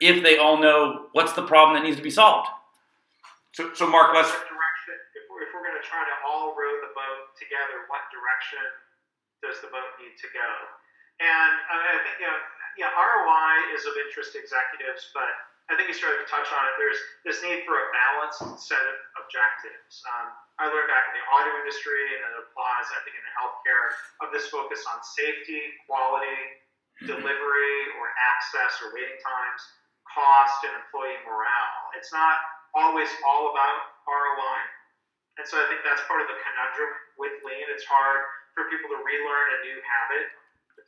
if they all know what's the problem that needs to be solved. So, so Mark, let's... Direction, if we're, if we're going to try to all row the boat together, what direction does the boat need to go? And I, mean, I think, you know, Yeah, R O I is of interest to executives, but I think you started to touch on it. There's this need for a balanced set of objectives. Um, I learned back in the auto industry, and it applies, I think, in the healthcare, of this focus on safety, quality, delivery, or access, or waiting times, cost, and employee morale. It's not always all about R O I, and so I think that's part of the conundrum with Lean. It's hard for people to relearn a new habit.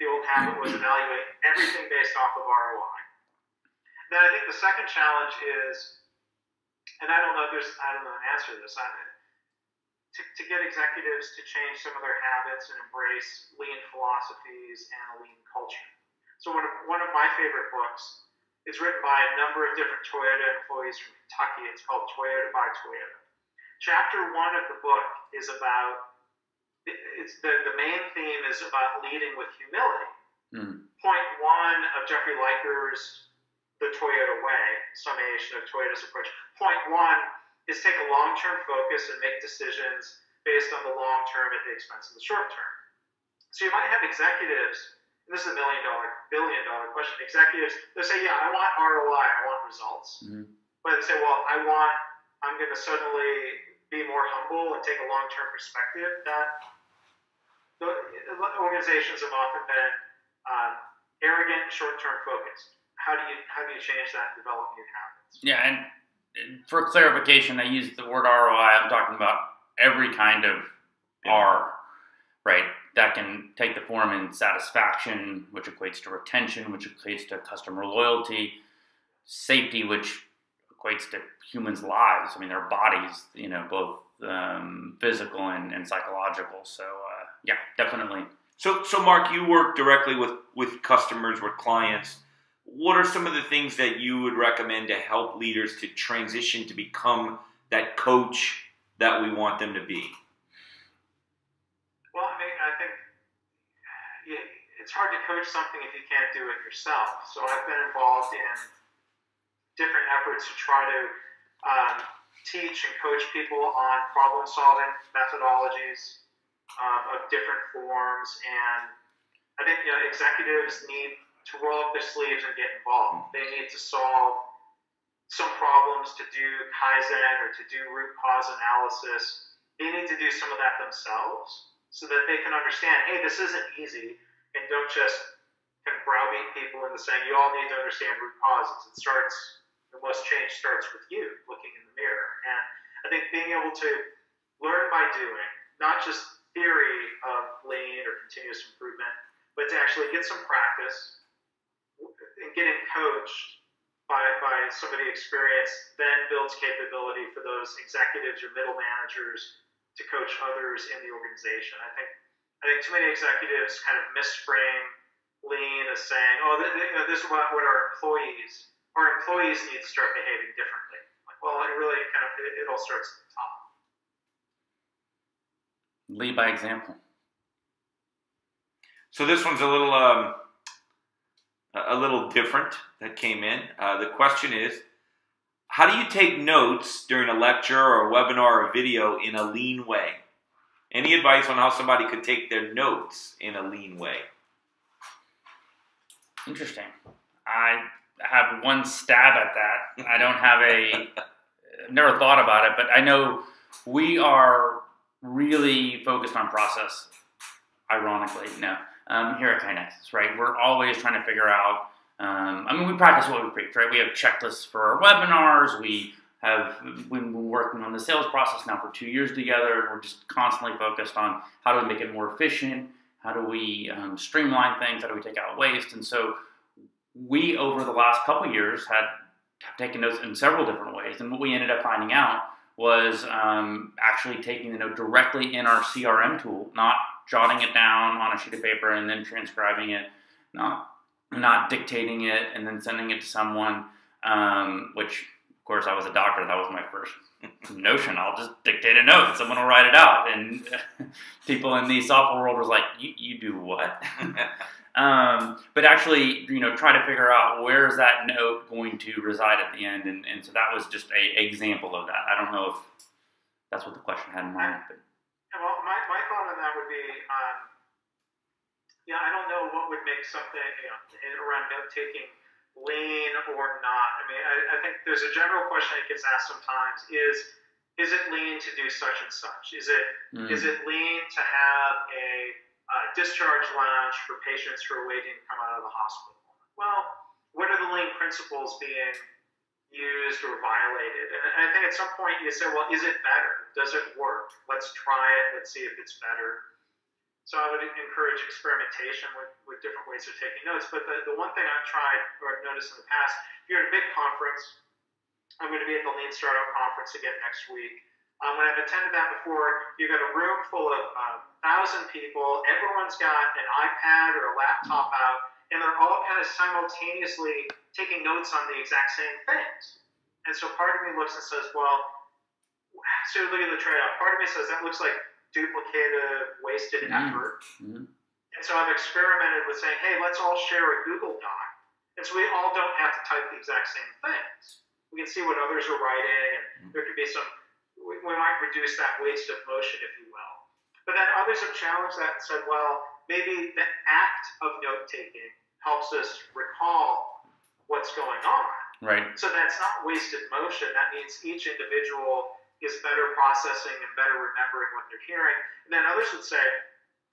The old habit was evaluate everything based off of R O I. Then I think the second challenge is, and I don't know if there's, I don't know an answer to this, I mean, to, to get executives to change some of their habits and embrace lean philosophies and a lean culture. So one of, one of my favorite books is written by a number of different Toyota employees from Kentucky. It's called Toyota by Toyota. Chapter one of the book is about It's the, the main theme is about leading with humility. Mm. Point one of Jeffrey Liker's The Toyota Way, summation of Toyota's approach. Point one is take a long-term focus and make decisions based on the long-term at the expense of the short-term. So you might have executives, and this is a million-dollar, billion-dollar question, executives, they'll say, yeah, I want R O I, I want results. Mm. But they say, well, I want, I'm going to suddenly be more humble and take a long-term perspective. That The organizations have often been um, arrogant, short-term focused. How do you how do you change that and develop new habits? Yeah, and for clarification, I use the word R O I. I'm talking about every kind of yeah. R, right? That can take the form in satisfaction, which equates to retention, which equates to customer loyalty, safety, which equates to humans' lives. I mean, their bodies, you know, both um, physical and, and psychological. So. Uh, Yeah, definitely. So, so Mark, you work directly with, with customers, with clients. What are some of the things that you would recommend to help leaders to transition to become that coach that we want them to be? Well, I mean, I think it's hard to coach something if you can't do it yourself. So I've been involved in different efforts to try to um, teach and coach people on problem-solving methodologies, Um, of different forms, and I think you know, executives need to roll up their sleeves and get involved. They need to solve some problems, to do Kaizen or to do root cause analysis. They need to do some of that themselves so that they can understand, hey, this isn't easy, and don't just kind of browbeat people into saying, you all need to understand root causes. It starts, the most change starts with you looking in the mirror. And I think being able to learn by doing, not just theory of Lean or continuous improvement, but to actually get some practice and getting coached by, by somebody experienced then builds capability for those executives or middle managers to coach others in the organization. I think I think too many executives kind of misframe Lean as saying, oh, th- th- you know, this is what, what our employees, our employees need to start behaving differently. Like, well, it really kind of, it, it all starts at the top. Lead by example. So this one's a little, um, a little different that came in. Uh, the question is, how do you take notes during a lecture or a webinar or a video in a lean way? Any advice on how somebody could take their notes in a lean way? Interesting. I have one stab at that. I don't have a, I've never thought about it, but I know we are really focused on process, ironically, no, um, here at KaiNexus, right? We're always trying to figure out, um, I mean, we practice what we preach, right? We have checklists for our webinars. We have, we've been working on the sales process now for two years together, and we're just constantly focused on how do we make it more efficient? How do we um, streamline things? How do we take out waste? And so we, over the last couple of years, had taken notes in several different ways. And what we ended up finding out was um, actually taking the note directly in our C R M tool, not jotting it down on a sheet of paper and then transcribing it, not, not dictating it and then sending it to someone, um, which, of course, I was a doctor. That was my first notion. I'll just dictate a note and someone will write it out. And people in the software world was like, you, you do what? um, but actually, you know, try to figure out where is that note going to reside at the end. And, and so that was just an example of that. I don't know if that's what the question had in mind. But. Yeah, well, my, my thought on that would be, um, yeah, I don't know what would make something, you know, around note taking lean or not. I mean, I, I think there's a general question that gets asked sometimes is, is it lean to do such and such? Is it mm. is it lean to have a uh, discharge lounge for patients who are waiting to come out of the hospital? Well, what are the lean principles being used or violated? And, and I think at some point you say, well, is it better? Does it work? Let's try it. Let's see if it's better. So I would encourage experimentation with, with different ways of taking notes. But the, the one thing I've tried or I've noticed in the past, if you're at a big conference, I'm going to be at the Lean Startup Conference again next week. Um, when I've attended that before, you've got a room full of uh, one thousand people. Everyone's got an iPad or a laptop out, and they're all kind of simultaneously taking notes on the exact same things. And so part of me looks and says, well, so look at the trade-off. Part of me says that looks like duplicative, wasted mm-hmm. effort. Mm-hmm. And so I've experimented with saying, hey, let's all share a Google Doc. And so we all don't have to type the exact same things. We can see what others are writing, and mm-hmm. there could be some, we, we might reduce that waste of motion, if you will. But then others have challenged that and said, well, maybe the act of note-taking helps us recall what's going on. Right. So that's not wasted motion. That means each individual is better processing and better remembering what they're hearing. And then others would say,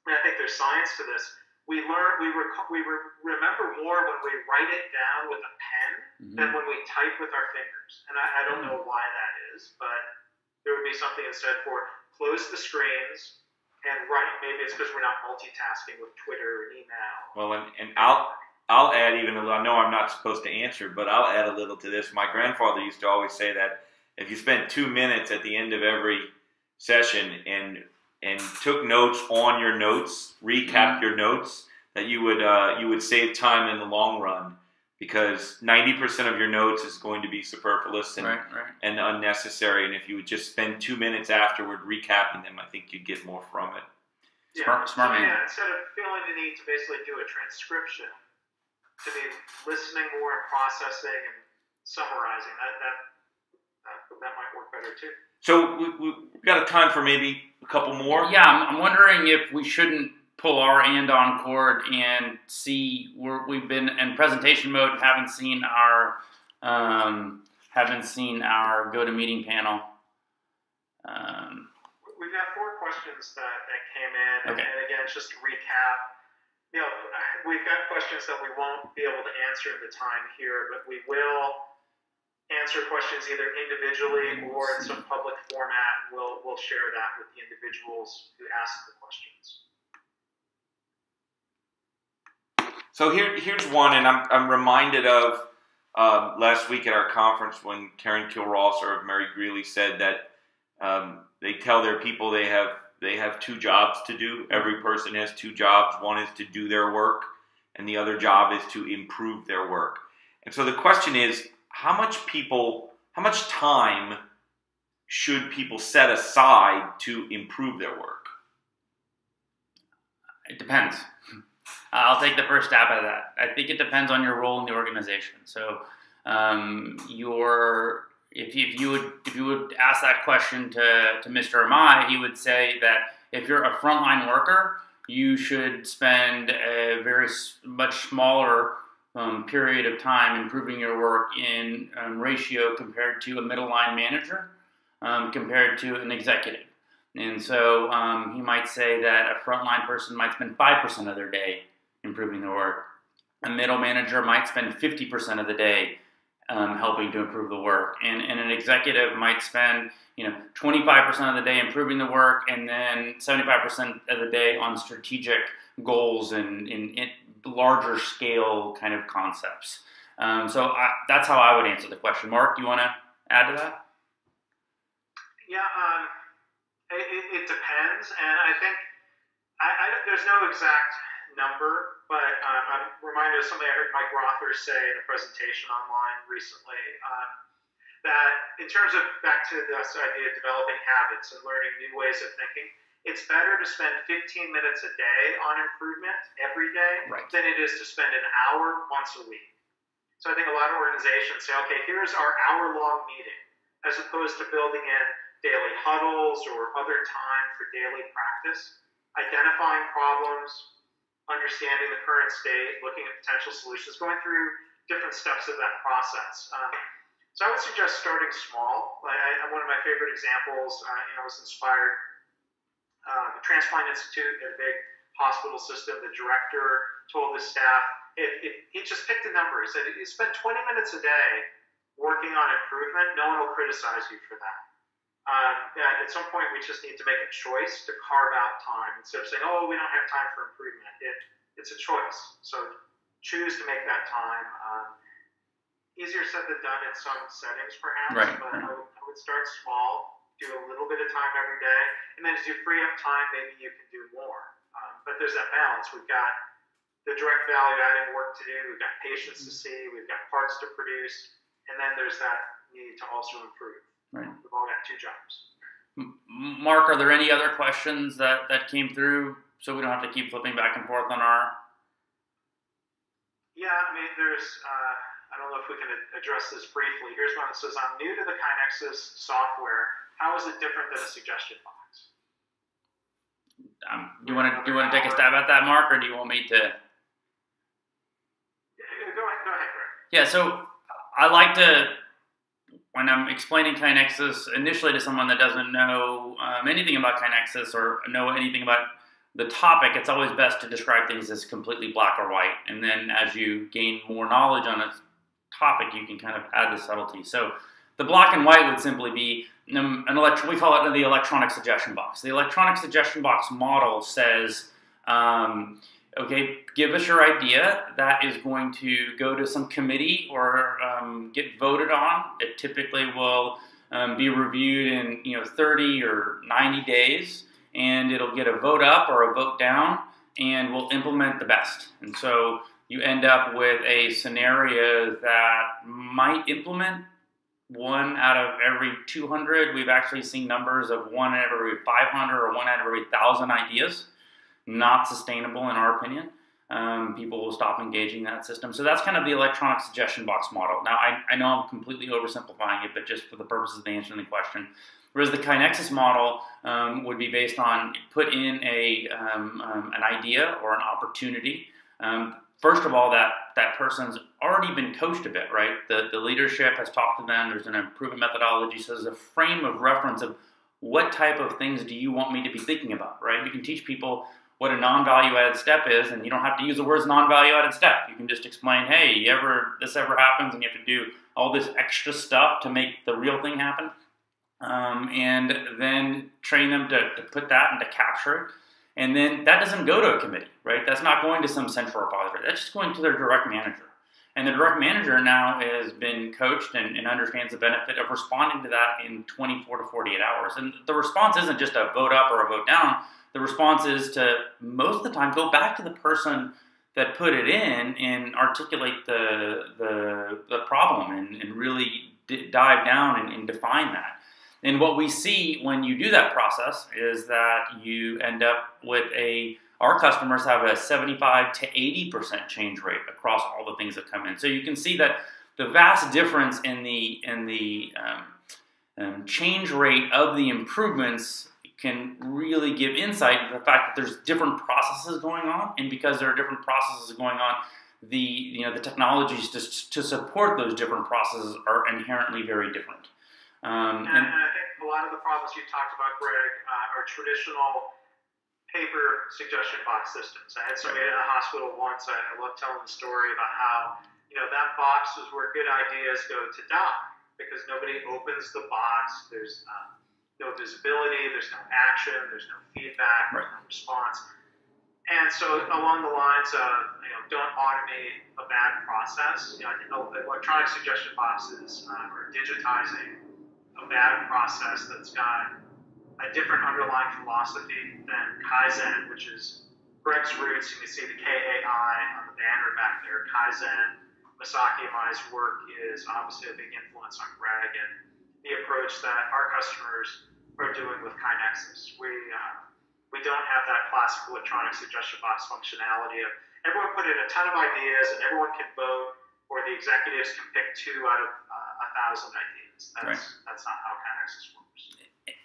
and I think there's science to this, we learn, we rec- we re- remember more when we write it down with a pen mm-hmm. than when we type with our fingers. And I, I don't know why that is, but there would be something instead for close the screens and write. Maybe it's because we're not multitasking with Twitter and email. Well, and, and I'll I'll add even a little, I know I'm not supposed to answer, but I'll add a little to this. My grandfather used to always say that if you spent two minutes at the end of every session and and took notes on your notes, recap your notes, that you would uh, you would save time in the long run, because ninety percent of your notes is going to be superfluous and, right, right. and unnecessary. And if you would just spend two minutes afterward recapping them, I think you'd get more from it. Yeah. Smart, smart man. Yeah, instead of feeling the need to basically do a transcription, to be listening more and processing and summarizing, that, that Uh, that might work better too. So we, we, we've got a time for maybe a couple more. Yeah, I'm, I'm wondering if we shouldn't pull our end on cord and see where we've been in presentation mode. And haven't seen our um, haven't seen our go to meeting panel. Um, we've got four questions that, that came in, okay. and again, just to recap. You know, we've got questions that we won't be able to answer in the time here, but we will answer questions either individually or in some public format. We'll we'll share that with the individuals who ask the questions. So here here's one, and I'm I'm reminded of um, last week at our conference when Karen Kiel Rosser of Mary Greeley said that um, They tell their people they have they have two jobs to do. Every person has two jobs. One is to do their work, and the other job is to improve their work. And so the question is, how much people, how much time should people set aside to improve their work? It depends. I'll take the first stab at that. I think it depends on your role in the organization. So um, your if you, if you would if you would ask that question to, to Mister Imai, he would say that if you're a frontline worker, you should spend a very much smaller um, period of time improving your work in um, ratio compared to a middle line manager, um, compared to an executive. And so um, he might say that a frontline person might spend five percent of their day improving their work. A middle manager might spend fifty percent of the day um, helping to improve the work. And, and an executive might spend, you know, twenty-five percent of the day improving the work, and then seventy-five percent of the day on strategic goals and, and, and larger scale kind of concepts. Um, so I, that's how I would answer the question. Mark, you want to add to that? Yeah. Um... It, it, it depends, and I think I, I, there's no exact number, but um, I'm reminded of something I heard Mike Rother say in a presentation online recently, um, that in terms of, back to this idea of developing habits and learning new ways of thinking, it's better to spend fifteen minutes a day on improvement every day, right, than it is to spend an hour once a week. So I think a lot of organizations say, okay, here's our hour-long meeting, as opposed to building in daily huddles or other time for daily practice, identifying problems, understanding the current state, looking at potential solutions, going through different steps of that process. Um, so I would suggest starting small. Like I, one of my favorite examples, uh, you know, I was inspired, uh, the Transplant Institute at a big hospital system, the director told his staff, if, if he just picked a number, he said, if you spend twenty minutes a day working on improvement, no one will criticize you for that. Um, at some point, we just need to make a choice to carve out time instead of saying, "Oh, we don't have time for improvement." It, it's a choice, so choose to make that time. Um, easier said than done in some settings, perhaps. Right. But right. I, would, I would start small, do a little bit of time every day, and then as you free up time, maybe you can do more. Um, but there's that balance. We've got the direct value-adding work to do. We've got patients to see. We've got parts to produce, and then there's that need to also improve. Right. We've all got two jobs. Mark, are there any other questions that, that came through so we don't have to keep flipping back and forth on our... Yeah, I mean, there's... Uh, I don't know if we can address this briefly. Here's one that says, I'm new to the KaiNexus software. How is it different than a suggestion box? Um, do you want to do you want to take a stab at that, Mark, or do you want me to... Yeah, go ahead, go ahead, Greg. Yeah, so I like to... When I'm explaining KaiNexus initially to someone that doesn't know um, anything about KaiNexus or know anything about the topic, it's always best to describe things as completely black or white. And then as you gain more knowledge on a topic, you can kind of add the subtlety. So the black and white would simply be an elect- we call it the electronic suggestion box. The electronic suggestion box model says, um, okay, give us your idea. That is going to go to some committee or um, get voted on. It typically will um, be reviewed in, you know, thirty or ninety days, and it'll get a vote up or a vote down, and we'll implement the best. And so you end up with a scenario that might implement one out of every two hundred. We've actually seen numbers of one out of every five hundred or one out of every one thousand ideas. Not sustainable in our opinion. Um, people will stop engaging that system. So that's kind of the electronic suggestion box model. Now, I, I know I'm completely oversimplifying it, but just for the purposes of the answering the question. Whereas the KaiNexus model um, would be based on put in a, um, um, an idea or an opportunity. Um, first of all, that, that person's already been coached a bit, right? The, the leadership has talked to them. There's an improvement methodology. So there's a frame of reference of what type of things do you want me to be thinking about, right? You can teach people what a non-value-added step is, and you don't have to use the words non-value-added step. You can just explain, hey, you ever this ever happens, and you have to do all this extra stuff to make the real thing happen, um, and then train them to, to put that and to capture it. And then that doesn't go to a committee, right? That's not going to some central repository. That's just going to their direct manager. And the direct manager now has been coached and, and understands the benefit of responding to that in twenty-four to forty-eight hours. And the response isn't just a vote up or a vote down. The response is to, most of the time, go back to the person that put it in and articulate the, the, the problem and, and really d- dive down and, and define that. And what we see when you do that process is that you end up with a, our customers have a seventy-five to eighty percent change rate across all the things that come in. So you can see that the vast difference in the, in the um, um, change rate of the improvements can really give insight to the fact that there's different processes going on, and because there are different processes going on, the, you know, the technologies to, to support those different processes are inherently very different. Um, and, and, and I think a lot of the problems you talked about, Greg, uh, are traditional paper suggestion box systems. I had somebody in a hospital once. I, I love telling the story about how, you know, that box is where good ideas go to die because nobody opens the box. There's uh, no visibility. There's no action. There's no feedback. Right. There's no response. And so along the lines of, you know, don't automate a bad process. You know, electronic suggestion boxes uh, are digitizing a bad process that's got a different underlying philosophy than Kaizen, which is Greg's roots. You can see the K A I on the banner back there. Kaizen, Masaaki Imai's work is obviously a big influence on Greg and the approach that our customers are doing with KaiNexus. We, uh, we don't have that classic electronic suggestion box functionality of everyone put in a ton of ideas and everyone can vote, or the executives can pick two out of uh, a thousand ideas. That's, right. That's not how KaiNexus works.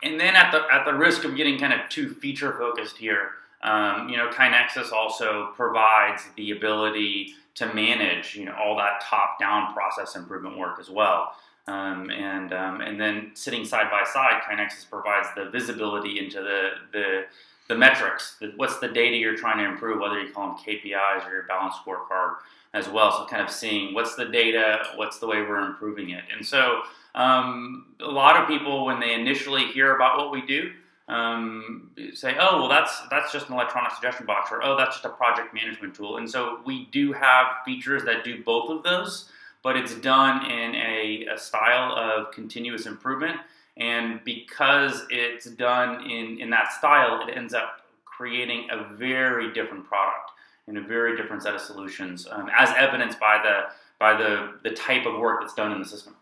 And then at the at the risk of getting kind of too feature focused here, um, you know, KaiNexus also provides the ability to manage, you know, all that top down process improvement work as well. Um, and um, and then sitting side by side, KaiNexus provides the visibility into the the, the metrics. The, what's the data you're trying to improve? Whether you call them K P Is or your balanced scorecard as well. So kind of seeing what's the data, what's the way we're improving it, and so. Um, a lot of people, when they initially hear about what we do, um, say, oh, well, that's that's just an electronic suggestion box, or, oh, that's just a project management tool. And so we do have features that do both of those, but it's done in a, a style of continuous improvement. And because it's done in, in that style, it ends up creating a very different product and a very different set of solutions, um, as evidenced by the, by the, the type of work that's done in the system.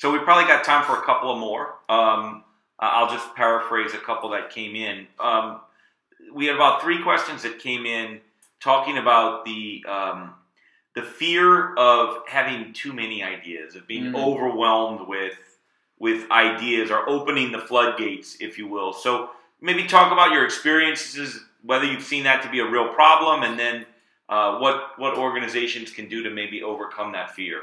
So we probably got time for a couple of more. Um, I'll just paraphrase a couple that came in. Um, we had about three questions that came in talking about the um, the fear of having too many ideas, of being mm-hmm. overwhelmed with with ideas, or opening the floodgates, if you will. So maybe talk about your experiences, whether you've seen that to be a real problem, and then uh, what what organizations can do to maybe overcome that fear.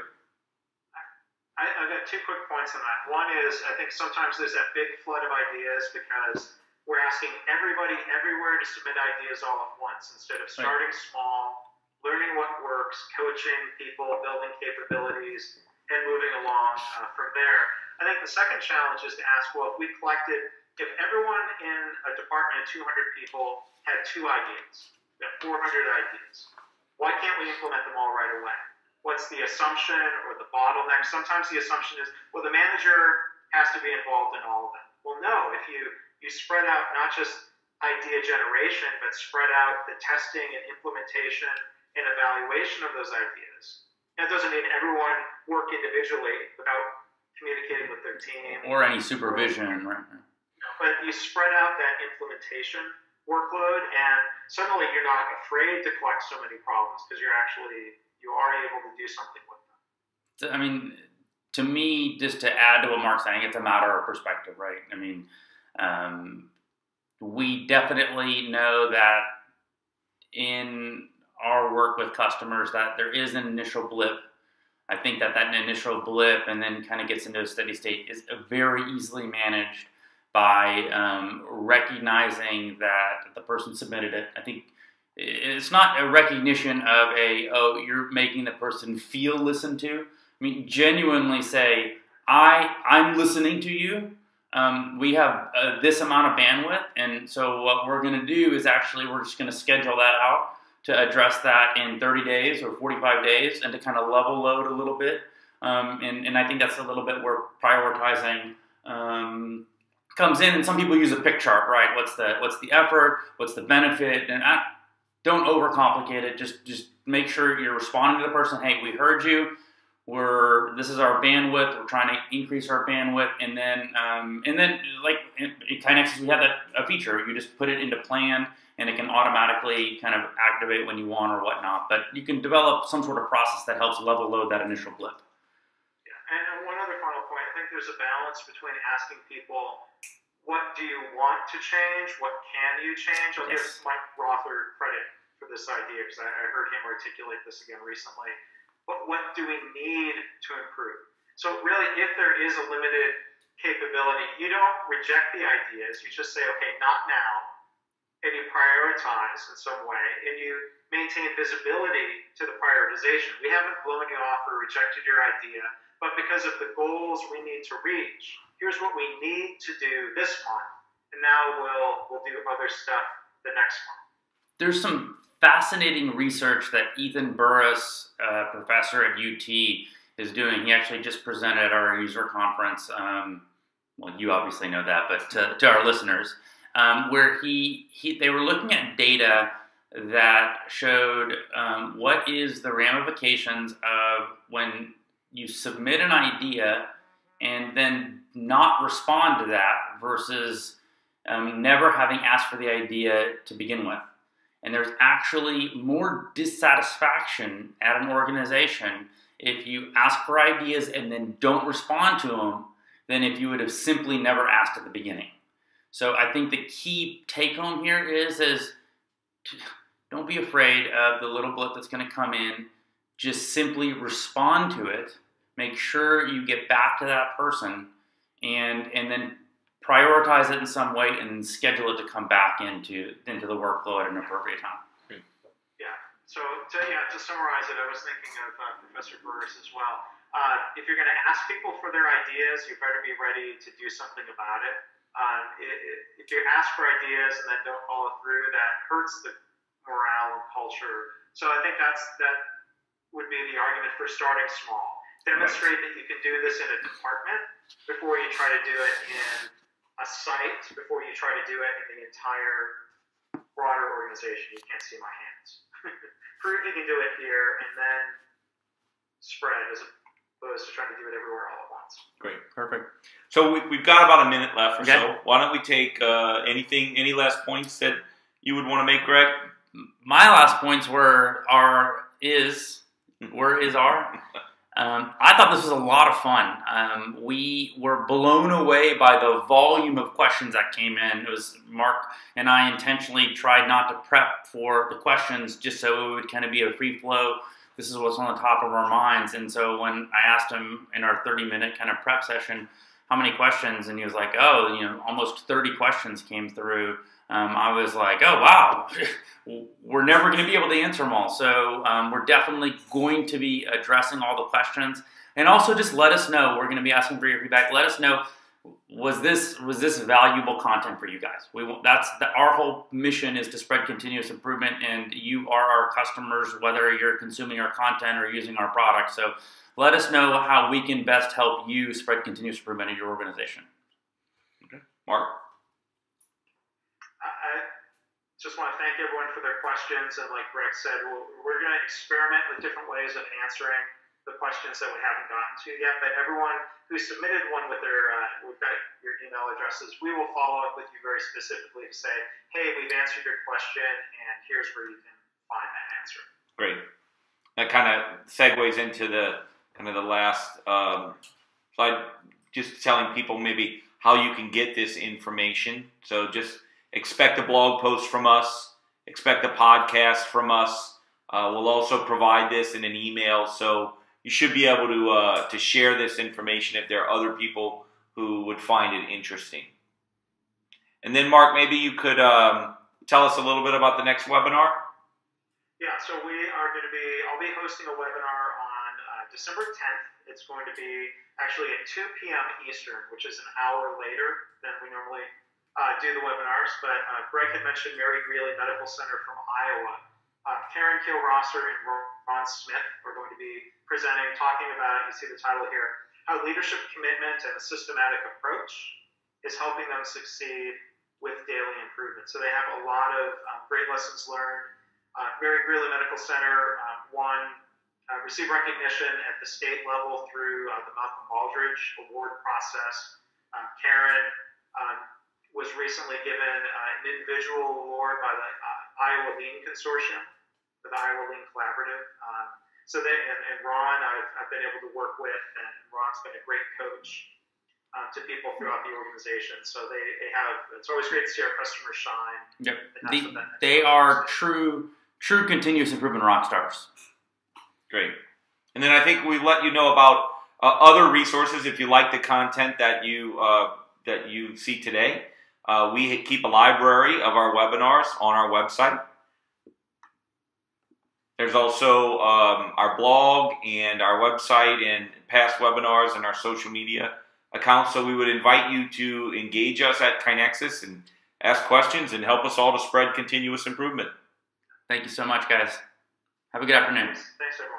I, I've got two quick points on that. One is, I think sometimes there's that big flood of ideas because we're asking everybody everywhere to submit ideas all at once instead of starting small, learning what works, coaching people, building capabilities, and moving along uh, from there. I think the second challenge is to ask, well, if we collected, if everyone in a department of two hundred people had two ideas, four hundred ideas, why can't we implement them all right away? What's the assumption or the bottleneck? Sometimes the assumption is, well, the manager has to be involved in all of that. Well, no, if you, you spread out not just idea generation, but spread out the testing and implementation and evaluation of those ideas. That doesn't mean everyone work individually without communicating with their team. Or any supervision, right? But you spread out that implementation workload, and suddenly you're not afraid to collect so many problems because you're actually... you are able to do something with them. I mean, to me, just to add to what Mark's saying, it's a matter of perspective, right? I mean, um, we definitely know that in our work with customers that there is an initial blip. I think that that initial blip and then kind of gets into a steady state is very easily managed by um, recognizing that the person submitted it. I think it's not a recognition of a, oh, you're making the person feel listened to. I mean, genuinely say, I, I'm listening to you. Um, we have uh, this amount of bandwidth. And so what we're going to do is actually we're just going to schedule that out to address that in thirty days or forty-five days and to kind of level load a little bit. Um, and, and I think that's a little bit where prioritizing um, comes in. And some people use a pick chart, right? What's the, what's the effort? What's the benefit? And I, don't overcomplicate it. Just, just make sure you're responding to the person. Hey, we heard you. We're, this is our bandwidth. We're trying to increase our bandwidth. And then, um, and then like in, in KaiNexus, we have that a feature. You just put it into plan and it can automatically kind of activate when you want or whatnot. But you can develop some sort of process that helps level load that initial blip. Yeah. And one other final point, I think there's a balance between asking people, what do you want to change? What can you change? I'll yes. give Mike Rother credit for this idea because I, I heard him articulate this again recently. But what do we need to improve? So really, if there is a limited capability, you don't reject the ideas. You just say, okay, not now. And you prioritize in some way. And you maintain visibility to the prioritization. We haven't blown you off or rejected your idea. But because of the goals we need to reach, here's what we need to do this month. And now we'll, we'll do other stuff the next month. There's some fascinating research that Ethan Burris, uh, professor at U T, is doing. He actually just presented at our user conference. Um, well, you obviously know that, but to, to our listeners, um, where he, he they were looking at data that showed um, what is the ramifications of when you submit an idea and then not respond to that versus um, never having asked for the idea to begin with. And there's actually more dissatisfaction at an organization if you ask for ideas and then don't respond to them than if you would have simply never asked at the beginning. So I think the key take home here is, is don't be afraid of the little blip that's gonna come in. Just simply respond to it. Make sure you get back to that person and, and then prioritize it in some way and schedule it to come back into into the workflow at an appropriate time. Yeah. So to, yeah, to summarize it, I was thinking of uh, Professor Burris as well. Uh, if you're going to ask people for their ideas, you better be ready to do something about it. Um, it, it. If you ask for ideas and then don't follow through, that hurts the morale and culture. So I think that's that would be the argument for starting small. Demonstrate that you can do this in a department before you try to do it in a site, before you try to do it in the entire broader organization. You can't see my hands. Prove you can do it here and then spread as opposed to trying to do it everywhere all at once. Great, perfect. So we, we've got about a minute left or okay. so. Why don't we take uh, anything, any last points that you would want to make, Greg? My last points were, are, is, where is our? Um, I thought this was a lot of fun. Um, we were blown away by the volume of questions that came in. It was Mark and I intentionally tried not to prep for the questions just so it would kind of be a free flow. This is what's on the top of our minds. And so when I asked him in our thirty minute kind of prep session, how many questions? And he was like, oh, you know, almost thirty questions came through. Um, I was like, oh, wow, we're never going to be able to answer them all. So um, we're definitely going to be addressing all the questions. And also just let us know. We're going to be asking for your feedback. Let us know, was this was this valuable content for you guys? We that's the, our whole mission is to spread continuous improvement, and you are our customers, whether you're consuming our content or using our product. So let us know how we can best help you spread continuous improvement in your organization. Okay. Mark? Just want to thank everyone for their questions, and like Greg said, we'll, we're going to experiment with different ways of answering the questions that we haven't gotten to yet, but everyone who submitted one with their, uh, we've got your email addresses, we will follow up with you very specifically to say, hey, we've answered your question, and here's where you can find that answer. Great. That kind of segues into the kind of the last um, slide, just telling people maybe how you can get this information, so just expect a blog post from us. Expect a podcast from us. Uh, we'll also provide this in an email, so you should be able to uh, to share this information if there are other people who would find it interesting. And then, Mark, maybe you could um, tell us a little bit about the next webinar. Yeah, so we are going to be. I'll be hosting a webinar on uh, December tenth. It's going to be actually at two P M Eastern, which is an hour later than we normally. Uh, do the webinars, but uh, Greg had mentioned Mary Greeley Medical Center from Iowa. Uh, Karen Kiel Rosser and Ron Smith are going to be presenting, talking about, you see the title here, how leadership commitment and a systematic approach is helping them succeed with daily improvement. So they have a lot of um, great lessons learned. Uh, Mary Greeley Medical Center um, won, uh, received recognition at the state level through uh, the Malcolm Baldridge Award process. Um, Karen um, was recently given uh, an individual award by the uh, Iowa Lean Consortium, the Iowa Lean Collaborative. Um, so they, and, and Ron, I've, I've been able to work with, and Ron's been a great coach uh, to people throughout the organization. So they, they have, it's always great to see our customers shine. Yep. The, they are true, true continuous improvement rock stars. Great. And then I think we let you know about uh, other resources if you like the content that you, uh, that you see today. Uh, we keep a library of our webinars on our website. There's also um, our blog and our website and past webinars and our social media accounts. So we would invite you to engage us at KaiNexus and ask questions and help us all to spread continuous improvement. Thank you so much, guys. Have a good afternoon. Thanks, everyone.